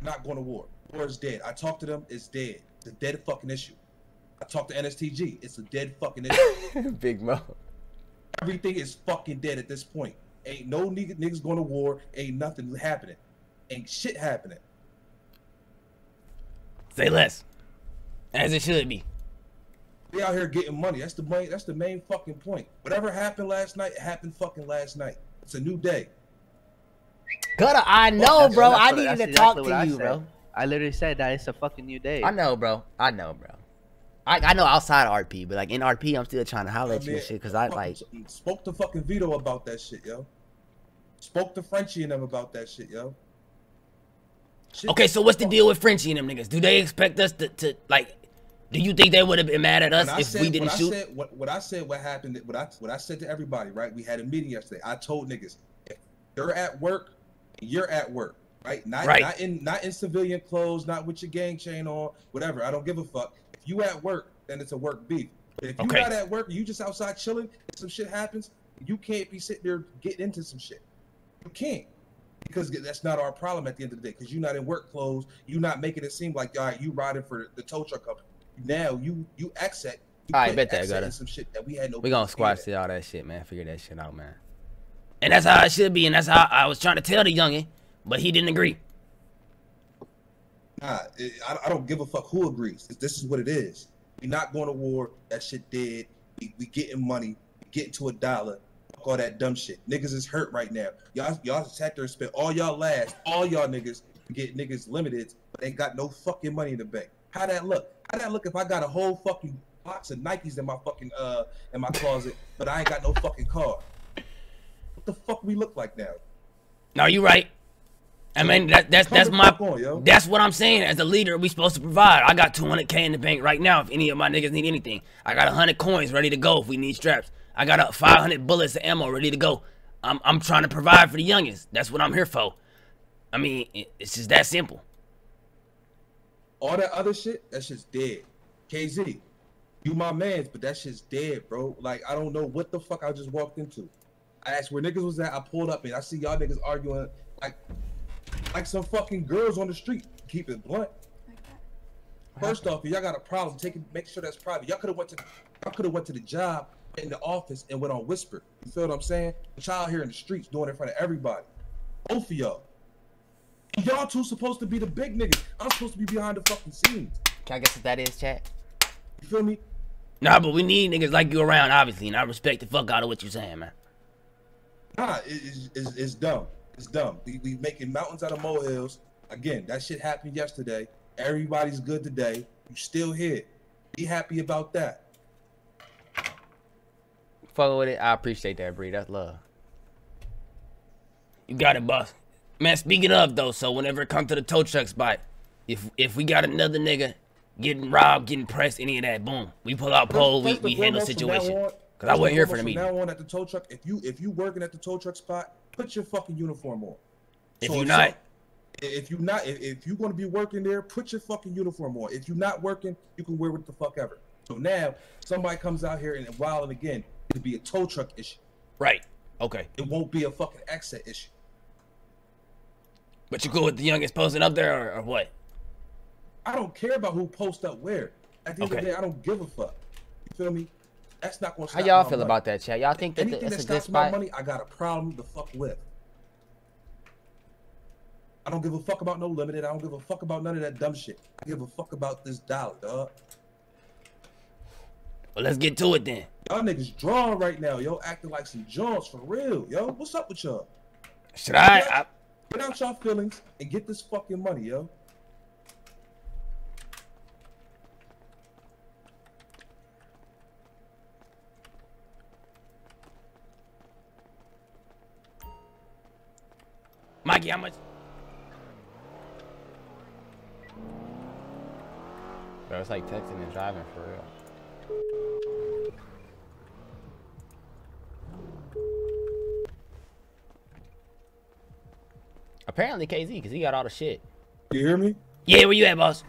We're not going to war. War is dead. I talked to them. It's dead. It's a dead fucking issue. I talked to NSTG. It's a dead fucking issue. Big Mo. Everything is fucking dead at this point. Ain't no niggas going to war. Ain't nothing happening. Ain't shit happening. Say less. As it should be. They out here getting money. That's the money. That's the main fucking point. Whatever happened last night, happened fucking last night. It's a new day. Gutter, I know, that's, bro. I needed to talk to you, bro. I literally said that it's a fucking new day. I know, bro. I know, bro. I know outside RP, but like in RP, I'm still trying to holler at you and shit because I like spoke to fucking Vito about that shit, yo. Spoke to Frenchie and them about that shit, yo. Shit. Okay, so what's the deal with Frenchie and them niggas? Do they expect us to like? Do you think they would have been mad at us if we didn't shoot? What I said to everybody, right? We had a meeting yesterday. I told niggas, if they're at work, you're at work, right? Not in civilian clothes, not with your gang chain on, whatever. I don't give a fuck. If you at work, then it's a work beef. But if you're not at work, you just outside chilling, and some shit happens, you can't be sitting there getting into some shit. You can't. Because that's not our problem at the end of the day. Because you're not in work clothes, you're not making it seem like, all right, you riding for the tow truck company. Now you exit. All right, bet that got some shit that we had no. We gonna squash all that shit, man. Figure that shit out, man. And that's how it should be, and that's how I was trying to tell the youngin, but he didn't agree. Nah, I don't give a fuck who agrees. This is what it is. We're not going to war. That shit dead. We getting money. We getting to a dollar. Fuck all that dumb shit. Niggas is hurt right now. Y'all sat there and spent all y'all last. All y'all niggas get niggas limited, but ain't got no fucking money in the bank. How that look? How that look if I got a whole fucking box of Nikes in my fucking in my closet, but I ain't got no fucking car? What the fuck we look like now? No, you right. I mean that's what I'm saying. As a leader, we supposed to provide. I got 200K in the bank right now. If any of my niggas need anything, I got 100 coins ready to go. If we need straps, I got 500 bullets of ammo ready to go. I'm trying to provide for the youngest. That's what I'm here for. I mean, it's just that simple. All that other shit, that shit's dead. KZ, you my mans, but that shit's dead, bro. Like, I don't know what the fuck I just walked into. I asked where niggas was at, I pulled up, and I see y'all niggas arguing like some fucking girls on the street. Keep it blunt. First off, if y'all got a problem, make sure that's private. Y'all could have went to the job in the office and went on Whisper. You feel what I'm saying? The child here in the streets doing it in front of everybody. Both of y'all. Y'all two supposed to be the big niggas. I'm supposed to be behind the fucking scenes. Can I guess what that is, chat? You feel me? Nah, but we need niggas like you around, obviously, and I respect the fuck out of what you're saying, man. Nah, it's dumb. It's dumb. We making mountains out of molehills. Again, that shit happened yesterday. Everybody's good today. You still here. Be happy about that. Fuck with it. I appreciate that, Bree. That's love. You got it, boss. Man, speaking of though, so whenever it comes to the tow truck spot, if we got another nigga getting robbed, getting pressed, any of that, boom, we pull out pole, we handle situation. Cause I wasn't here for the meeting. From now on at the tow truck, if you working at the tow truck spot, put your fucking uniform on. If you gonna be working there, put your fucking uniform on. If you're not working, you can wear what the fuck ever. So now somebody comes out here and wild and again, it'll be a tow truck issue. Right. Okay. It won't be a fucking exit issue. But you cool with the youngest posting up there or what? I don't care about who posts up where. At the end of the day, I don't give a fuck. You feel me? That's not gonna stop. How y'all feel about that, chat? Y'all think that that's a good spot? Anything that stops my money, I got a problem to fuck with. I don't give a fuck about no limited. I don't give a fuck about none of that dumb shit. I give a fuck about this dollar, dog. Well, let's get to it then. Y'all niggas drawing right now, yo, acting like some jaunts for real, yo. What's up with y'all? Should I get out y'all feelings and get this fucking money, yo. Mikey, how much? Bro, it's like texting and driving for real. Apparently KZ, because he got all the shit. You hear me? Yeah, where you at, boss?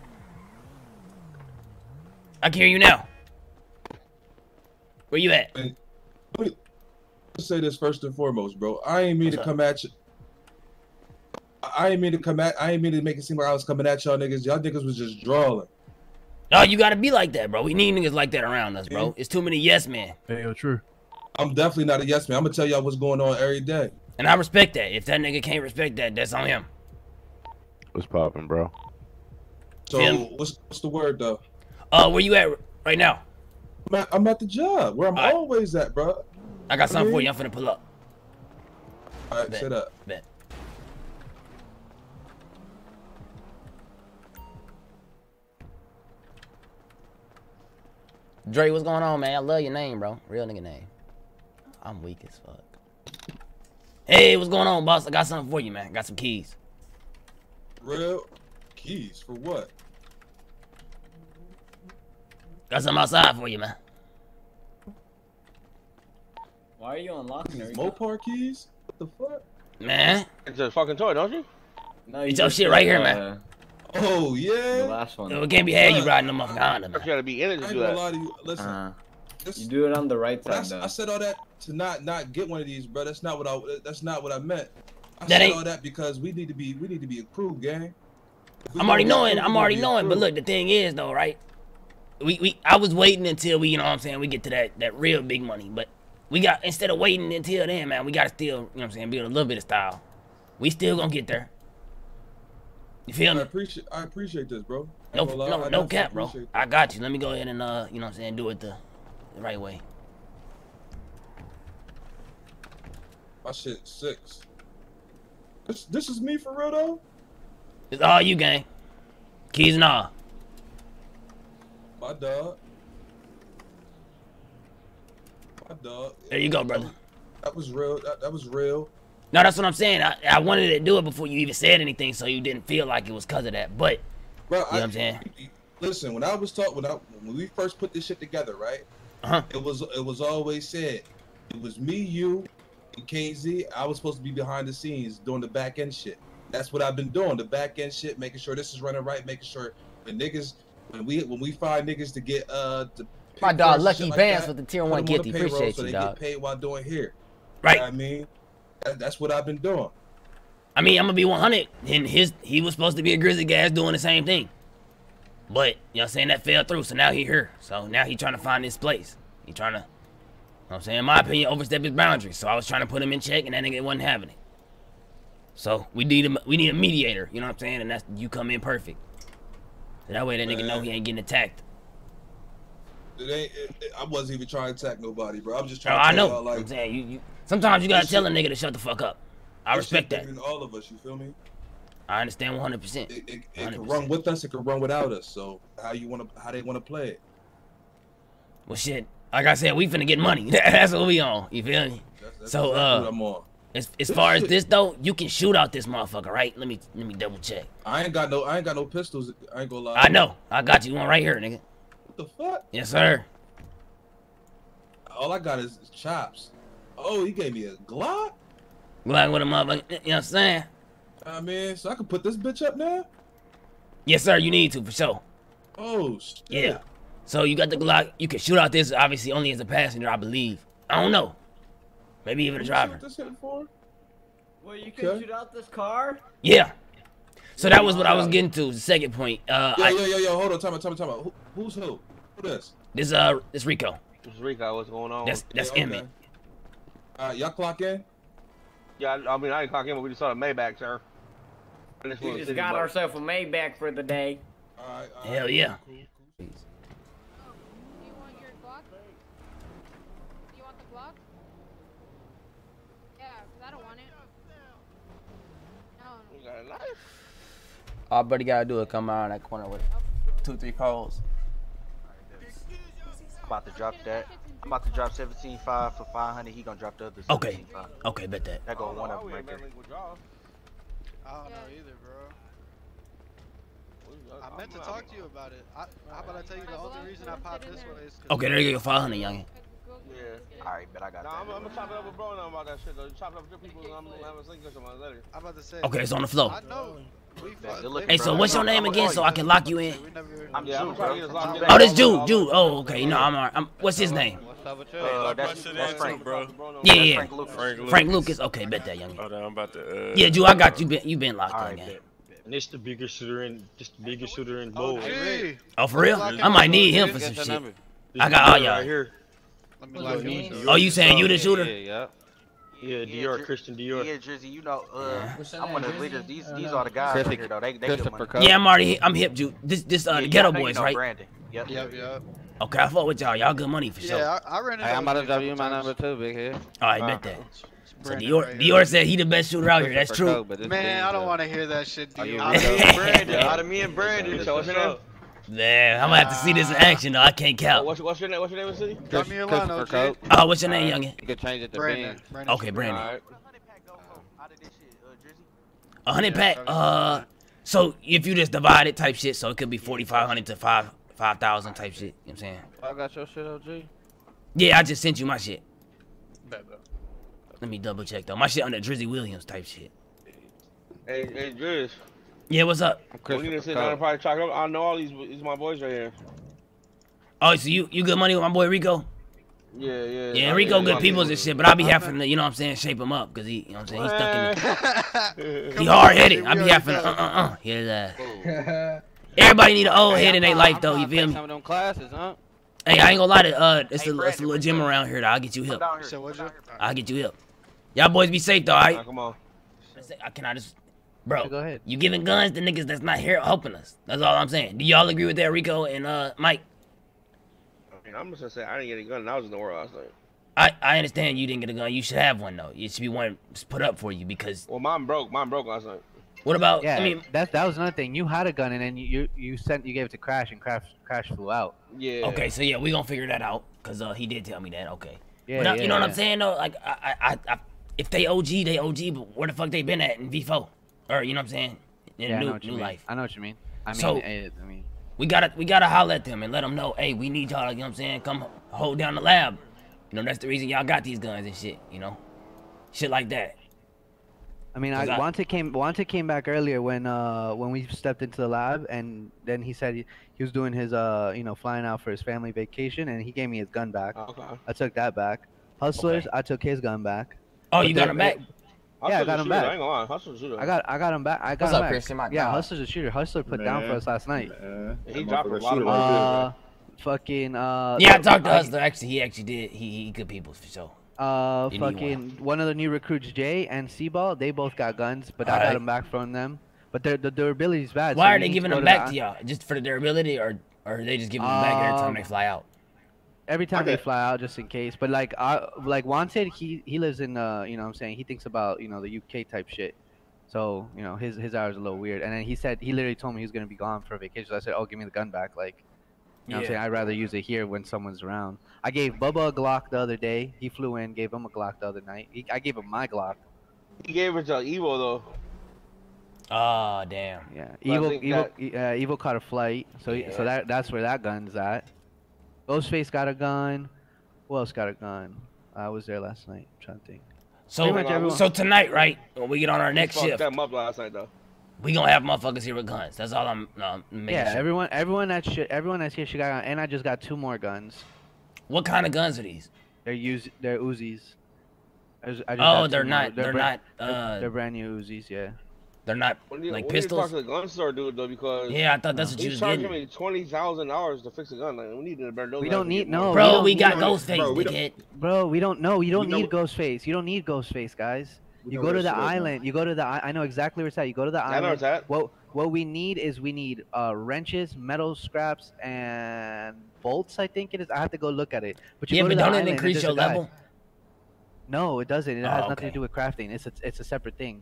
I can hear you now. Where you at? Hey, let's say this first and foremost, bro. I ain't mean What's to up? Come at you. I ain't mean to make it seem like I was coming at y'all niggas. Y'all niggas was just drawing. No, you gotta be like that, bro. We need niggas like that around us, bro. It's too many yes men. Hey, yo, true. I'm definitely not a yes man. I'm gonna tell y'all what's going on every day. And I respect that. If that nigga can't respect that, that's on him. What's poppin', bro? So, what's the word, though? Where you at right now? I'm at the job where I'm always at, bro. I got something for you. I'm finna pull up. All right, shut up. Bet. Dre, what's going on, man? I love your name, bro. Real nigga name. I'm weak as fuck. Hey, what's going on, boss? I got something for you, man. I got some keys. Real keys for what? Got something outside for you, man. Why are you unlocking her? Mopar keys? What the fuck? Man. It's a fucking toy, don't you? No, it's your shit right here, man. Oh, yeah. The last one. It can't be had you riding them off Honda, man. I gotta be energy to do that. I ain't gonna lie to you. Listen. You do it on the right side, though. I said all that to not get one of these, bro. That's not what I meant. I said all that because we need to be improved, gang. I'm already knowing. I'm already knowing. But look, the thing is, though, right? I was waiting until we, you know what I'm saying, we get to that real big money. But we got, instead of waiting until then, man, we gotta still, you know what I'm saying, build a little bit of style. We still gonna get there. You feel me? I appreciate this, bro. No cap, bro. I got you. Let me go ahead and you know what I'm saying, do it the right way. My shit six. This is me for real though? It's all you, gang. Keys and all. My dog. My dog. There you go, brother. That was real. That was real. No, that's what I'm saying. I wanted to do it before you even said anything, so you didn't feel like it was because of that. But bro, you know what I'm saying. Listen, when we first put this shit together, right? It was always said it was me, you, and KZ. I was supposed to be behind the scenes doing the back end shit. That's what I've been doing, the back end shit, making sure this is running right, making sure the niggas when we find niggas to get to my dog Lucky like Vance with the tier 1 gift. Appreciate so you, dog. They get paid while doing here. Right. You know what I mean. That's what I've been doing. I mean, I'm gonna be 100, and he was supposed to be a Grizzly Gas doing the same thing, but you know what I'm saying, that fell through. So now he here. So now he trying to find his place. He trying to, you know what I'm saying, in my opinion, overstep his boundaries. So I was trying to put him in check, and that nigga wasn't having it. So we need a mediator. You know what I'm saying? And that's you come in perfect. So that way that nigga know he ain't getting attacked. I wasn't even trying to attack nobody, bro. I'm just trying to tell y'all, like, I'm saying, you sometimes you gotta tell a nigga to shut the fuck up. I respect that. All of us, you feel me? I understand 100%. It can run with us, it can run without us. So how they wanna play it? Well, shit. Like I said, we finna get money. That's what we on. You feel me? That's so exactly what I'm on. As far as this though, you can shoot out this motherfucker, right? Let me double check. I ain't got no pistols. I ain't gonna lie. I know. I got you one right here, nigga. The fuck? Yes, sir. All I got is chops. Oh, he gave me a Glock? Glock with a motherfucker, you know what I'm saying? I mean, so I can put this bitch up now? Yes, sir, you need to, for sure. Oh, shit. Yeah. So you got the Glock. You can shoot out this, obviously, only as a passenger, I believe. I don't know. Maybe even a driver. What this hit for? Well, you can shoot out this car? Yeah. So that was what I was getting to, the second point. Yo, hold on, time out. Who's who? Who this? This Rico. This Rico, what's going on? That's Emmett. Y'all clock in? Yeah, I mean, I didn't clock in, but we just saw the Maybach, sir. We just got ourselves a Maybach for the day. All right, hell yeah. Cool. Do you want your Glock? Do you want the Glock? Yeah, because I don't want it. No. You got a knife? All buddy gotta do is come out in that corner with 2-3 calls. I'm about to drop that. I'm about to drop 17.5 for 500. He gonna drop the other 17.5. Okay, bet that. That go one of them right there. I don't know either, bro. I meant to talk to you about it. How about I tell you the only reason I popped this one is okay, there you go, 500, youngin. Yeah. Alright, bet I got that. I'm gonna chop it up with bro and all that shit, though. You chop it up with good people and I'm gonna have a sling some later. I'm about to say. Okay, it's on the floor. I know. Hey, so what's your name again so I can lock you in? I'm Jude, bro. Oh, this Jude. Oh, okay. No, I'm all right. What's his name? That's Frank, bro. Yeah. Frank Lucas. Okay, bet that, young. Hold on, I'm about to... Yeah, Jude, I got you. You've been locked in, man. And it's the biggest shooter in... Just the biggest shooter in bowl. Oh, for real? I might need him for some shit. I got all y'all. Right here. Oh, you saying you the shooter? Yeah. Yeah, Dior, Christian Dior. Yeah, Drizzy, you know, I'm one of the leaders. These are the guys right here, though. They yeah, I'm already hip, Jude. This the Ghetto Boys, right? Brandon. Yep. Okay, I fuck with y'all. Y'all good money for sure. Yeah, I rented. Hey, I'm about to W my number two, big head. All right, bet that. So Dior, right Dior said he the best shooter out here. That's true. Coke, man, I don't want to hear that shit, Dior. Out of me and Brandon. So what's your name? Man, I'm gonna have to see this in action though. I can't count. What's your name? What's your name, city? Drop me your line, OJ. Oh, what's your name, youngin? You can change it to Brandon. Okay, Brandon. All right. 100 pack. So if you just divide it, type shit, so it could be 4,500 to 5,000 type shit. You know what I'm saying? I got your shit, OG. Yeah, I just sent you my shit. Let me double check though. My shit under Drizzy Williams type shit. Hey, Drizzy. Yeah, what's up? We need to sit down and probably talk. I know all these my boys right here. Oh, so you good money with my boy Rico? Yeah. Yeah, Rico good peoples and shit, but I be having to, you know what I'm saying, shape him up, cause he, you know what I'm saying, he's stuck in the, he hard headed. I be having to, Everybody need an old head in their life though, you feel me? Some of them classes, huh? Hey, I ain't gonna lie to it's a little gym around here. Though. I'll get you hip. I'll get you hip. Y'all boys be safe though, alright? Come on. Can I just, bro? Go ahead. You giving guns to niggas that's not here helping us. That's all I'm saying. Do y'all agree with that, Rico and Mike? I'm just gonna say I didn't get a gun. And I was in the world. I understand you didn't get a gun. You should have one though. It should be one put up for you because. Well, mine broke. Last night. What about? Yeah, I mean, that was another thing. You had a gun and then you gave it to Crash and Crash flew out. Yeah. Okay, so yeah, we gonna figure that out because he did tell me that. Okay. Yeah. But, you know what I'm saying though? Like I if they OG, they OG. But where the fuck they been at in V4? Or you know what I'm saying? In new life. I know what you mean. I mean. We gotta holler at them and let them know, hey, we need y'all, you know what I'm saying? Come hold down the lab. You know, that's the reason y'all got these guns and shit, you know? Shit like that. I mean, Wante came back earlier when we stepped into the lab, and then he said he was doing his, you know, flying out for his family vacation, and he gave me his gun back. Okay. I took that back. Hustlers, I took his gun back. Oh, you got him back? Yeah, I got him back. I ain't gonna lie. Hustler's a shooter. I got him back. What's up, Chris? Yeah, Hustler's a shooter. Hustler put down for us last night. He dropped a lot of yeah, I talked to Hustler. Actually, he actually did. He good people for sure. One of the new recruits, Jay and C-Ball, they both got guns, but I got them back from them. But the durability's bad. Why are they giving them back to y'all? Just for the durability, or are they just giving them back every time they fly out? Every time they fly out, just in case. But like Juan said, he lives in you know what I'm saying, he thinks about, you know, the UK type shit. So, you know, his hours are a little weird. And then he said, he literally told me he was gonna be gone for a vacation. So I said, oh, give me the gun back. Like, you know what I'm saying, I'd rather use it here when someone's around. I gave Bubba a Glock the other day. He flew in, gave him a Glock the other night. I gave him my Glock. He gave it to Evo though. Ah, damn. Yeah, Evo caught a flight. So so that's where that gun's at. Ghostface got a gun. Who else got a gun? I was there last night. I'm trying to think. So tonight, right? When we get on our next shift. That up last night, though. We gonna have motherfuckers here with guns. That's all I'm making. Yeah, sure. everyone that's here, she got a gun. And I just got 2 more guns. What kind of guns are these? They're Uzis. They're brand new Uzis. Yeah. They're not like pistols. To the gun store, dude, though, because yeah, I thought that's what you was getting. He's charging me $20,000 to fix a gun. Like, we need to better. We don't need bro. We got Ghostface, dickhead. Bro, we don't know. You don't need Ghostface. You don't need Ghostface, guys. You go to the island. You go to the. I know exactly where it's at. You go to the island. I know where it's at. What we need is wrenches, metal scraps, and bolts. I think it is. I have to go look at it. But you go to the island. Increase your level. No, it doesn't. It has nothing to do with crafting. It's a separate thing.